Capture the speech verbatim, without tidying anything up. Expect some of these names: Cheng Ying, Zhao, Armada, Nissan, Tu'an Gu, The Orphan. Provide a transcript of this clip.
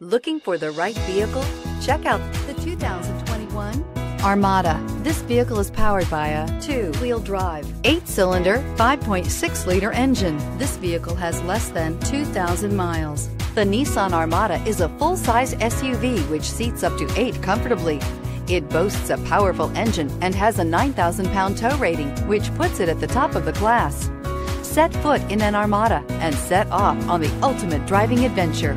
Looking for the right vehicle? Check out the two thousand twenty-one Armada. This vehicle is powered by a two-wheel drive, eight-cylinder, five point six liter engine. This vehicle has less than two thousand miles. The Nissan Armada is a full-size S U V which seats up to eight comfortably. It boasts a powerful engine and has a nine thousand pound tow rating, which puts it at the top of the class. Set foot in an Armada and set off on the ultimate driving adventure.